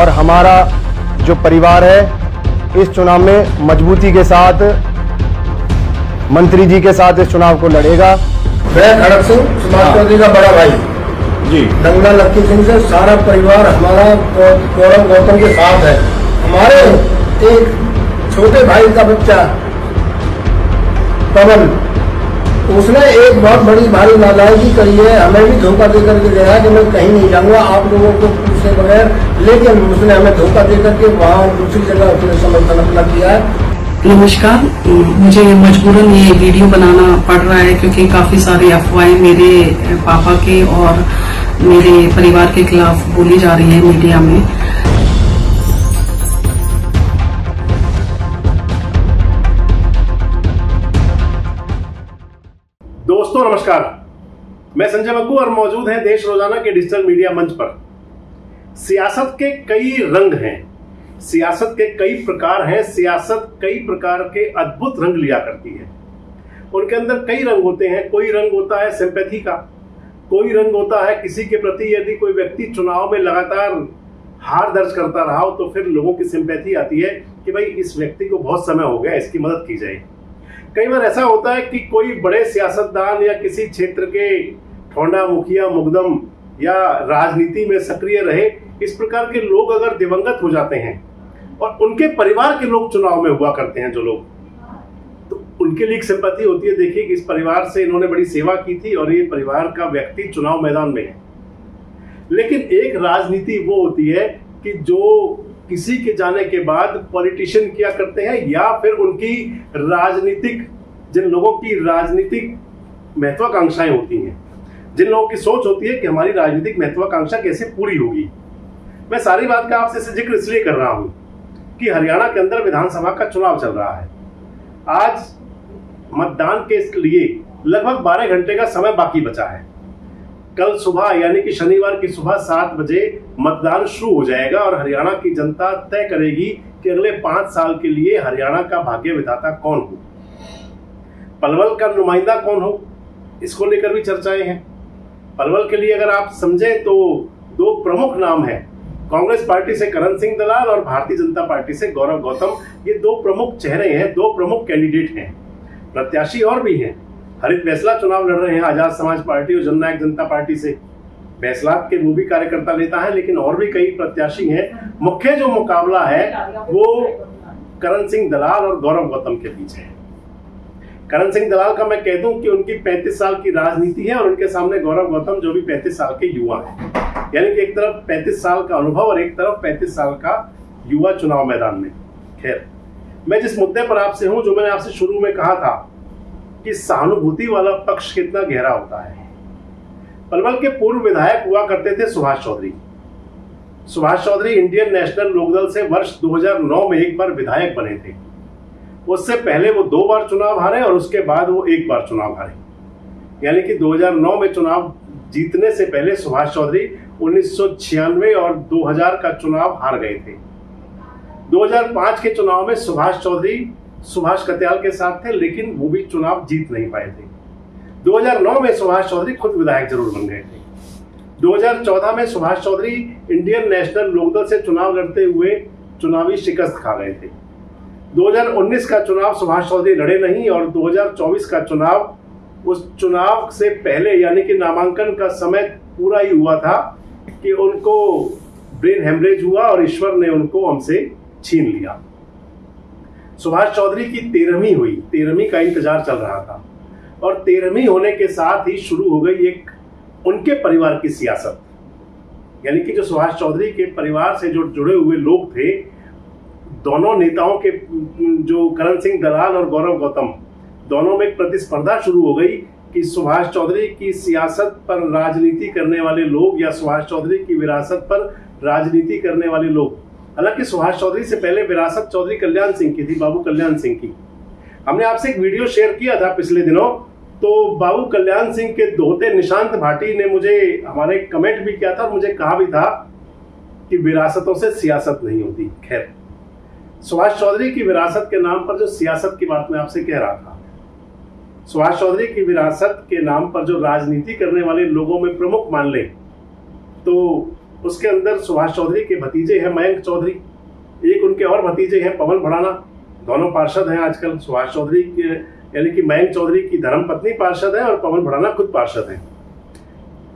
और हमारा जो परिवार है इस चुनाव में मजबूती के साथ मंत्री जी के साथ इस चुनाव को लड़ेगा। मैं खड़क सिंह, सुभाष चौधरी का बड़ा भाई जी, दंगा लक्की सिंह से सारा परिवार हमारा गौरव गौतम के साथ है। हमारे एक छोटे भाई का बच्चा पवन, उसने एक बहुत बड़ी भारी नालायकी करी है, हमें भी धोखा दे करके गया कि मैं कहीं नहीं जाऊंगा आप लोगों को पूछे बगैर, लेकिन उसने हमें धोखा दे करके वहाँ दूसरी जगह उसने समर्थन अपना किया है। नमस्कार, मुझे मजबूरन ये वीडियो बनाना पड़ रहा है क्योंकि काफी सारी अफवाहें मेरे पापा के और मेरे परिवार के खिलाफ बोली जा रही है मीडिया में। दोस्तों नमस्कार, मैं संजय बग्गु और मौजूद हैं देश रोजाना के डिजिटल मीडिया मंच पर। सियासत के कई रंग हैं, सियासत के कई प्रकार हैं, सियासत कई प्रकार के अद्भुत रंग लिया करती है। उनके अंदर कई रंग होते हैं। कोई रंग होता है सिंपैथी का, कोई रंग होता है किसी के प्रति यदि कोई व्यक्ति चुनाव में लगातार हार दर्ज करता रहा हो तो फिर लोगों की सिंपैथी आती है कि भाई इस व्यक्ति को बहुत समय हो गया, इसकी मदद की जाएगी। कई बार ऐसा होता है कि कोई बड़े सियासतदान या किसी क्षेत्र के ठोंडा मुखिया मुकदम या राजनीति में सक्रिय रहे, इस प्रकार के लोग अगर दिवंगत हो जाते हैं और उनके परिवार के लोग चुनाव में हुआ करते हैं जो लोग, तो उनके लिए सिंपैथी होती है। देखिए कि इस परिवार से इन्होंने बड़ी सेवा की थी और ये परिवार का व्यक्ति चुनाव मैदान में है। लेकिन एक राजनीति वो होती है कि जो किसी के जाने के बाद पॉलिटिशियन किया करते हैं या फिर उनकी राजनीतिक, जिन लोगों की राजनीतिक महत्वाकांक्षाएं होती हैं, जिन लोगों की सोच होती है कि हमारी राजनीतिक महत्वाकांक्षा कैसे पूरी होगी। मैं सारी बात का आपसे जिक्र इसलिए कर रहा हूं कि हरियाणा के अंदर विधानसभा का चुनाव चल रहा है। आज मतदान के लिए लगभग 12 घंटे का समय बाकी बचा है। कल सुबह यानी कि शनिवार की सुबह 7 बजे मतदान शुरू हो जाएगा और हरियाणा की जनता तय करेगी कि अगले 5 साल के लिए हरियाणा का भाग्य विधाता कौन हो, पलवल का नुमाइंदा कौन हो, इसको लेकर भी चर्चाएं हैं। पलवल के लिए अगर आप समझें तो 2 प्रमुख नाम हैं, कांग्रेस पार्टी से करण सिंह दलाल और भारतीय जनता पार्टी से गौरव गौतम। ये 2 प्रमुख चेहरे हैं, 2 प्रमुख कैंडिडेट हैं। प्रत्याशी और भी हैं। हरित बैसला चुनाव लड़ रहे हैं आजाद समाज पार्टी और जननायक जनता पार्टी से। बैसला के वो भी कार्यकर्ता नेता हैं, लेकिन और भी कई प्रत्याशी हैं। मुख्य जो मुकाबला है वो करण सिंह दलाल और गौरव गौतम के बीच है। करण सिंह दलाल का मैं कह दूं कि उनकी 35 साल की राजनीति है और उनके सामने गौरव गौतम जो भी 35 साल के युवा है, यानी कि एक तरफ 35 साल का अनुभव और एक तरफ 35 साल का युवा चुनाव मैदान में। खैर, मैं जिस मुद्दे पर आपसे हूं, जो मैंने आपसे शुरू में कहा था कि सहानुभूति वाला पक्ष कितना गहरा होता है। पलवल के पूर्व विधायक हुआ करते थे सुभाष चौधरी। सुभाष चौधरी इंडियन नेशनल लोकदल से वर्ष 2009 में एक बार विधायक बने थे। उससे पहले वो 2 बार चुनाव हारे और उसके बाद वो 1 बार चुनाव हारे, यानी कि 2009 में चुनाव जीतने से पहले सुभाष चौधरी 1996 और 2000 का चुनाव हार गए थे। 2005 के चुनाव में सुभाष चौधरी सुभाष कत्याल के साथ थे, लेकिन वो भी चुनाव जीत नहीं पाए थे। 2009 में सुभाष चौधरी खुद विधायक जरूर बन गए थे। 2014 में सुभाष चौधरी इंडियन नेशनल लोकदल से चुनाव लड़ते हुए चुनावी शिकस्त खा गए थे। 2019 का चुनाव सुभाष चौधरी लड़े नहीं और 2024 का चुनाव, उस चुनाव से पहले यानी कि नामांकन का समय पूरा ही हुआ था कि उनको ब्रेन हेमरेज हुआ और ईश्वर ने उनको हमसे छीन लिया। सुभाष चौधरी की 13वीं हुई, 13वीं का इंतजार चल रहा था और 13वीं होने के साथ ही शुरू हो गई एक उनके परिवार की सियासत, यानी कि जो सुभाष चौधरी के परिवार से जो जुड़े हुए लोग थे, दोनों नेताओं के, जो करण सिंह दलाल और गौरव गौतम, दोनों में एक प्रतिस्पर्धा शुरू हो गई कि सुभाष चौधरी की सियासत पर राजनीति करने वाले लोग या सुभाष चौधरी की विरासत पर राजनीति करने वाले लोग। हालांकि सुभाष चौधरी से पहले विरासत चौधरी कल्याण सिंह की थी, बाबू कल्याण सिंह की। हमने आपसे एक वीडियो शेयर किया था पिछले दिनों, तो बाबू कल्याण सिंह के दोहते निशांत भाटी ने मुझे, हमारे कमेंट भी किया था और मुझे कहा भी था कि विरासतों से सियासत नहीं होती। खैर, सुभाष चौधरी की विरासत के नाम पर जो सियासत की बात मैं आपसे कह रहा था, सुभाष चौधरी की विरासत के नाम पर जो राजनीति करने वाले लोगों में प्रमुख मान ले तो उसके अंदर सुभाष चौधरी के भतीजे हैं मयंक चौधरी, एक उनके और भतीजे हैं पवन भड़ाना, दोनों पार्षद हैं आजकल। सुभाष चौधरी के यानी कि मयंक चौधरी की धर्मपत्नी पार्षद है और पवन भड़ाना खुद पार्षद हैं।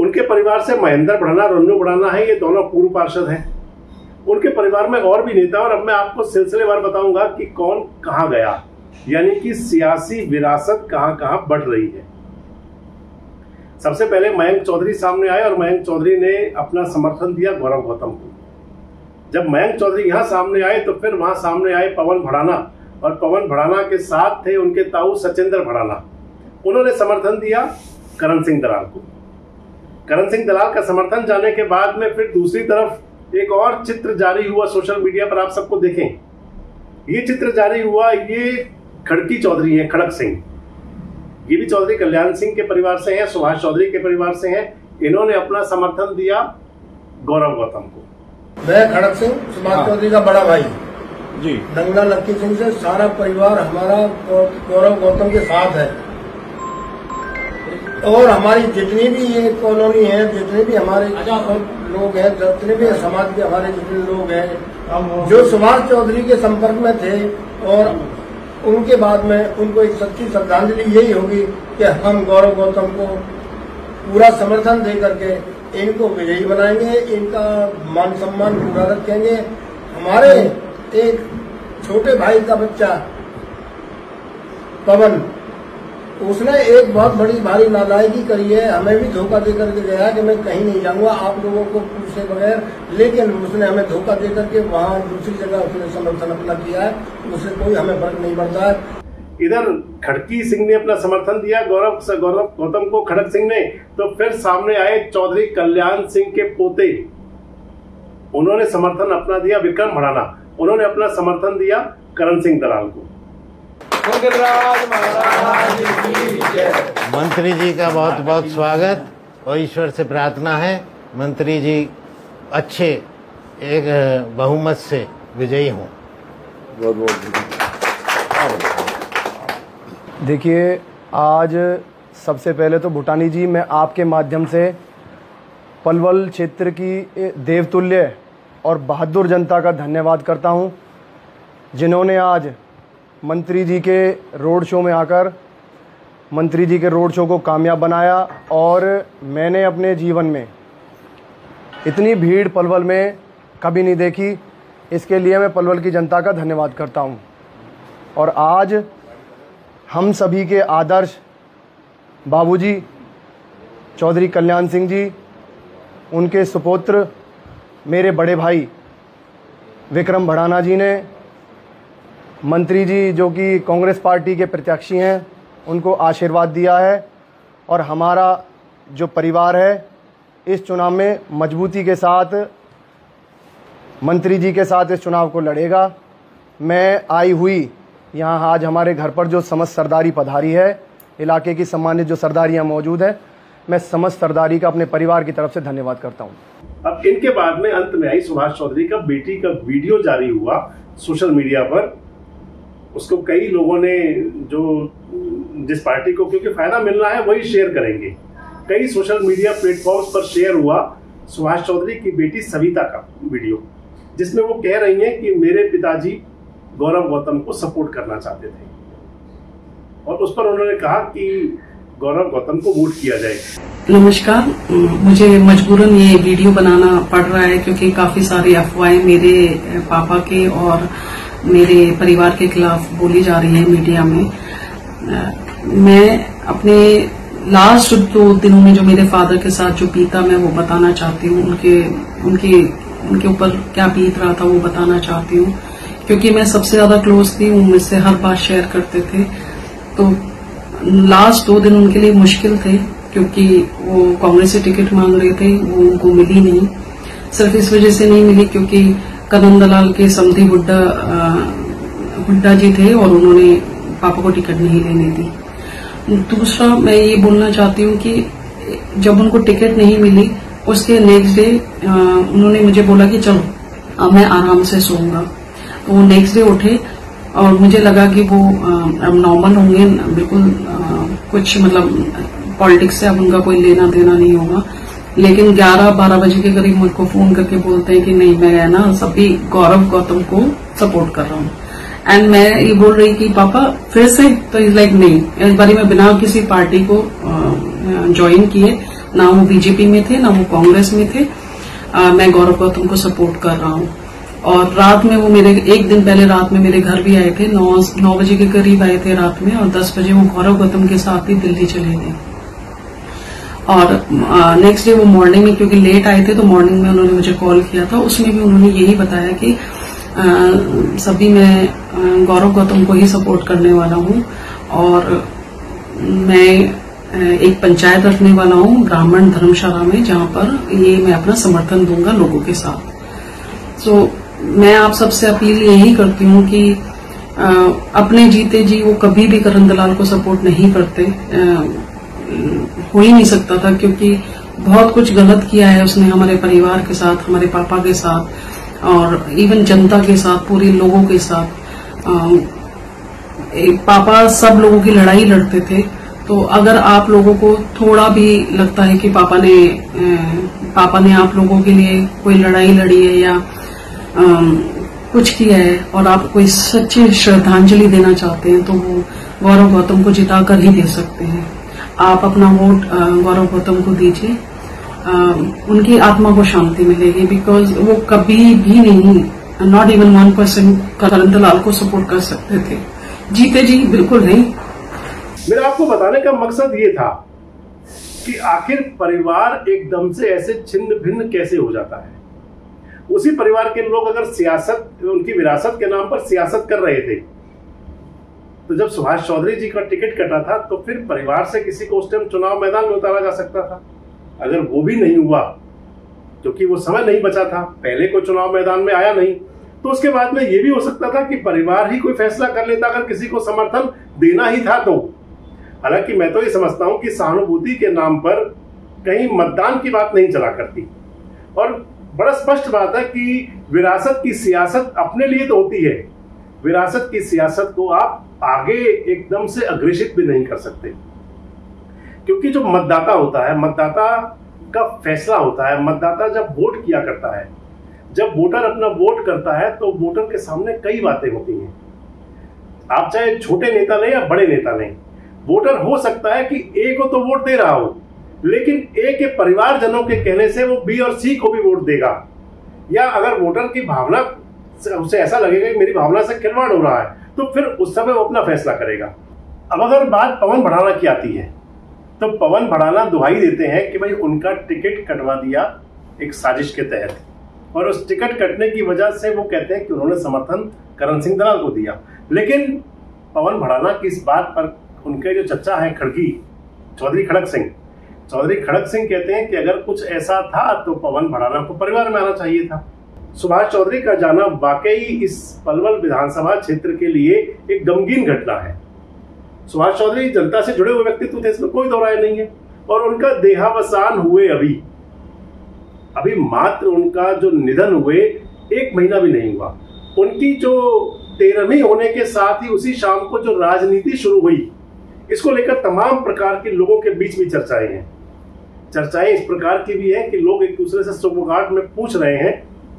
उनके परिवार से महेंद्र भड़ाना, रनू भड़ाना है, ये दोनों पूर्व पार्षद हैं। उनके परिवार में और भी नेता, और अब मैं आपको सिलसिलेवार बताऊंगा कि कौन कहाँ गया, यानी कि सियासी विरासत कहाँ कहाँ बढ़ रही है। सबसे पहले मयंक चौधरी सामने आए और मयंक चौधरी ने अपना समर्थन दिया गौरव गौतम को। जब मयंक चौधरी यहाँ सामने आए तो फिर वहाँ सामने आए पवन भड़ाना, और पवन भड़ाना के साथ थे उनके ताऊ सच्चिंद्र भड़ाना। उन्होंने समर्थन दिया करण सिंह दलाल को। करण सिंह दलाल का समर्थन जाने के बाद में फिर दूसरी तरफ एक और चित्र जारी हुआ सोशल मीडिया पर, आप सबको देखें ये चित्र जारी हुआ। ये खड़की चौधरी हैं, खड़क सिंह, ये भी चौधरी कल्याण सिंह के परिवार से हैं, सुभाष चौधरी के परिवार से हैं। इन्होंने अपना समर्थन दिया गौरव गौतम को। मैं खड़क सिंह, सुभाष चौधरी का बड़ा भाई जी, दंगला लक्की सिंह से सारा परिवार हमारा गौरव गौतम के साथ है, और हमारी जितनी भी ये कॉलोनी है, जितने भी हमारे लोग हैं, जितने भी समाज के हमारे जितने लोग हैं जो सुभाष चौधरी के संपर्क में थे, और उनके बाद में उनको एक सच्ची श्रद्धांजलि यही होगी कि हम गौरव गौतम को पूरा समर्थन दे करके इनको विजयी बनाएंगे, इनका मान सम्मान पूरा रखेंगे। हमारे एक छोटे भाई का बच्चा पवन, उसने एक बहुत बड़ी भारी नालायकी करी है, हमें भी धोखा दे करके गया कि मैं कहीं नहीं जाऊंगा आप लोगों को पूछे बगैर, लेकिन उसने हमें धोखा दे करके वहाँ दूसरी जगह उसने समर्थन अपना किया है, उससे कोई हमें फर्क नहीं पड़ता है। इधर खड़की सिंह ने अपना समर्थन दिया गौरव गौतम को, खड़क सिंह ने, तो फिर सामने आए चौधरी कल्याण सिंह के पोते, उन्होंने समर्थन अपना दिया विक्रम भड़ाना, उन्होंने अपना समर्थन दिया करण सिंह दलाल को। मंत्री जी का बहुत बहुत स्वागत और ईश्वर से प्रार्थना है मंत्री जी अच्छे एक बहुमत से विजयी हों। बहुत बहुत देखिए, आज सबसे पहले तो भूटानी जी, मैं आपके माध्यम से पलवल क्षेत्र की देवतुल्य और बहादुर जनता का धन्यवाद करता हूं, जिन्होंने आज मंत्री जी के रोड शो में आकर मंत्री जी के रोड शो को कामयाब बनाया। और मैंने अपने जीवन में इतनी भीड़ पलवल में कभी नहीं देखी, इसके लिए मैं पलवल की जनता का धन्यवाद करता हूं। और आज हम सभी के आदर्श बाबूजी चौधरी कल्याण सिंह जी, उनके सुपुत्र मेरे बड़े भाई विक्रम भड़ाना जी ने, मंत्री जी जो कि कांग्रेस पार्टी के प्रत्याशी हैं, उनको आशीर्वाद दिया है, और हमारा जो परिवार है इस चुनाव में मजबूती के साथ मंत्री जी के साथ इस चुनाव को लड़ेगा। मैं आई हुई यहाँ आज हमारे घर पर जो समस्त सरदारी पधारी है, इलाके की सम्मानित जो सरदारियाँ मौजूद हैं, मैं समस्त सरदारी का अपने परिवार की तरफ से धन्यवाद करता हूँ। अब इनके बाद में अंत में आई सुभाष चौधरी का बेटी का वीडियो जारी हुआ सोशल मीडिया पर, उसको कई लोगों ने जो जिस पार्टी को क्योंकि फायदा मिलना है वही शेयर करेंगे, कई सोशल मीडिया प्लेटफॉर्म्स पर शेयर हुआ सुभाष चौधरी की बेटी सविता का वीडियो, जिसमें वो कह रही हैं कि मेरे पिताजी गौरव गौतम को सपोर्ट करना चाहते थे, और उस पर उन्होंने कहा कि गौरव गौतम को वोट किया जाए। नमस्कार, मुझे मजबूरन ये वीडियो बनाना पड़ रहा है क्योंकि काफी सारी अफवाहें मेरे पापा के और मेरे परिवार के खिलाफ बोली जा रही है मीडिया में। मैं अपने लास्ट 2 दिनों में जो मेरे फादर के साथ जो बीता मैं वो बताना चाहती हूँ, उनके ऊपर क्या बीत रहा था वो बताना चाहती हूँ, क्योंकि मैं सबसे ज्यादा क्लोज थी, वो मुझसे हर बात शेयर करते थे। तो लास्ट 2 दिन उनके लिए मुश्किल थे क्योंकि वो कांग्रेस से टिकट मांग रहे थे, वो उनको मिली नहीं, सिर्फ इस वजह से नहीं मिली क्योंकि कदम दलाल के समधी हुड्डा जी थे और उन्होंने पापा को टिकट नहीं लेने दी। दूसरा मैं ये बोलना चाहती हूँ कि जब उनको टिकट नहीं मिली उसके नेक्स्ट डे उन्होंने मुझे बोला कि चलो अब मैं आराम से सोऊंगा, तो वो नेक्स्ट डे उठे और मुझे लगा कि वो अब नॉर्मल होंगे, बिल्कुल कुछ मतलब पॉलिटिक्स से अब उनका कोई लेना देना नहीं होगा, लेकिन 11-12 बजे के करीब मुझको फोन करके बोलते हैं कि नहीं मैं है ना सभी गौरव गौतम को सपोर्ट कर रहा हूँ। एंड मैं ये बोल रही कि पापा फिर से, तो इज लाइक नहीं, इस बारी मैं बिना किसी पार्टी को ज्वाइन किए, ना वो बीजेपी में थे ना वो कांग्रेस में थे, मैं गौरव गौतम को सपोर्ट कर रहा हूँ। और रात में वो मेरे एक दिन पहले रात में मेरे घर भी आए थे, 9 बजे के करीब आए थे रात में, और 10 बजे वो गौरव गौतम के साथ ही दिल्ली चले गए। और नेक्स्ट डे वो मॉर्निंग में, क्योंकि लेट आए थे तो मॉर्निंग में उन्होंने मुझे कॉल किया था, उसमें भी उन्होंने यही बताया कि सभी मैं गौरव गौतम को ही सपोर्ट करने वाला हूँ और मैं एक पंचायत रखने वाला हूँ ब्राह्मण धर्मशाला में, जहाँ पर ये मैं अपना समर्थन दूंगा लोगों के साथ। सो मैं आप सबसे अपील यही करती हूँ कि अपने जीते जी वो कभी भी करण दलाल को सपोर्ट नहीं करते, हो ही नहीं सकता था, क्योंकि बहुत कुछ गलत किया है उसने हमारे परिवार के साथ, हमारे पापा के साथ और इवन जनता के साथ, पूरे लोगों के साथ। पापा सब लोगों की लड़ाई लड़ते थे, तो अगर आप लोगों को थोड़ा भी लगता है कि पापा ने आप लोगों के लिए कोई लड़ाई लड़ी है या कुछ किया है और आप कोई सच्ची श्रद्धांजलि देना चाहते हैं, तो वो गौरव गौतम को जिताकर ही दे सकते हैं। आप अपना वोट गौरव गौतम को दीजिए, उनकी आत्मा को शांति मिलेगी, बिकॉज वो कभी भी नहीं, नॉट इवन 1% करण दलाल को सपोर्ट कर सकते थे, जीते जी बिल्कुल नहीं। मेरा आपको बताने का मकसद ये था कि आखिर परिवार एकदम से ऐसे छिन्न भिन्न कैसे हो जाता है। उसी परिवार के लोग अगर सियासत, उनकी विरासत के नाम पर सियासत कर रहे थे, तो जब सुभाष चौधरी जी का टिकट कटा था तो फिर परिवार से किसी को उस टाइम चुनाव मैदान में उतारा जा सकता था। अगर वो भी नहीं हुआ, क्योंकि वो समय नहीं बचा था, पहले कोई चुनाव मैदान में आया नहीं, तो उसके बाद में ये भी हो सकता था कि परिवार ही कोई फैसला कर लेता अगर किसी को समर्थन देना ही था तो। हालांकि मैं तो ये समझता हूं कि सहानुभूति के नाम पर कहीं मतदान की बात नहीं चला करती, और बड़ा स्पष्ट बात है कि विरासत की सियासत अपने लिए तो होती है, विरासत की सियासत को आप आगे एकदम से अग्रेषित भी नहीं कर सकते, क्योंकि जो मतदाता होता है, मतदाता का फैसला होता है। मतदाता जब वोट किया करता है, जब वोटर अपना वोट करता है, तो वोटर के सामने कई बातें होती हैं। आप चाहे छोटे नेता लें या बड़े नेता लें, वोटर हो सकता है कि ए को तो वोट दे रहा हो, लेकिन ए के परिवारजनों के कहने से वो बी और सी को भी वोट देगा, या अगर वोटर की भावना उसे ऐसा लगेगा कि मेरी भावना से खिलवाड़ हो रहा है, तो फिर उस समय वो अपना फैसला करेगा। अब अगर बात पवन भड़ाना की आती है, तो पवन भड़ाना दुहाई देते हैं कि भाई उनका टिकट कटवा दिया एक साजिश के तहत, और उस टिकट कटने की वजह से वो कहते हैं कि उन्होंने समर्थन करण सिंह दलाल को दिया। लेकिन पवन भड़ाना की इस बात पर उनके जो चचा है खड़की चौधरी, खड़क सिंह कहते हैं कि अगर कुछ ऐसा था तो पवन भड़ाना को परिवार में आना चाहिए था। सुभाष चौधरी का जाना वाकई इस पलवल विधानसभा क्षेत्र के लिए एक गमगीन घटना है। सुभाष चौधरी जनता से जुड़े हुए व्यक्तित्व थे, इसमें कोई दो राय नहीं है, और उनका देहावसान हुए अभी मात्र उनका जो निधन हुए 1 महीना भी नहीं हुआ। उनकी जो 13वीं होने के साथ ही उसी शाम को जो राजनीति शुरू हुई, इसको लेकर तमाम प्रकार के लोगों के बीच भी चर्चाएं हैं। चर्चाएं इस प्रकार की भी हैं कि लोग एक दूसरे से सुगबुगाहट में पूछ रहे हैं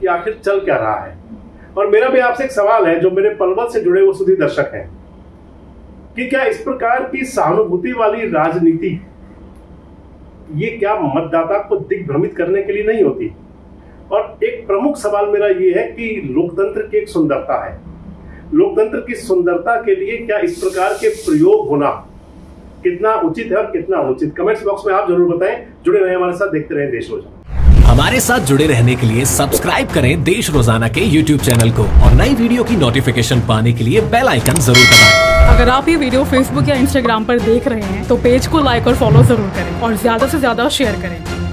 कि आखिर चल क्या रहा है। और मेरा भी आपसे एक सवाल है, जो मेरे पलवल से जुड़े हुए सुधी दर्शक हैं, कि क्या इस प्रकार की सहानुभूति वाली राजनीति, ये क्या मतदाता को दिग्भ्रमित करने के लिए नहीं होती? और एक प्रमुख सवाल मेरा ये है कि लोकतंत्र की एक सुंदरता है, लोकतंत्र की सुंदरता के लिए क्या इस प्रकार के प्रयोग होना कितना उचित है और कितना अनुचित? कमेंट्स बॉक्स में आप जरूर बताएं। जुड़े रहें हमारे साथ, देखते रहें देश रोजाना। हमारे साथ जुड़े रहने के लिए सब्सक्राइब करें देश रोजाना के YouTube चैनल को, और नई वीडियो की नोटिफिकेशन पाने के लिए बेल आइकन जरूर दबाएं। अगर आप ये वीडियो Facebook या Instagram पर देख रहे हैं तो पेज को लाइक और फॉलो जरूर करें, और ज्यादा से ज्यादा शेयर करें।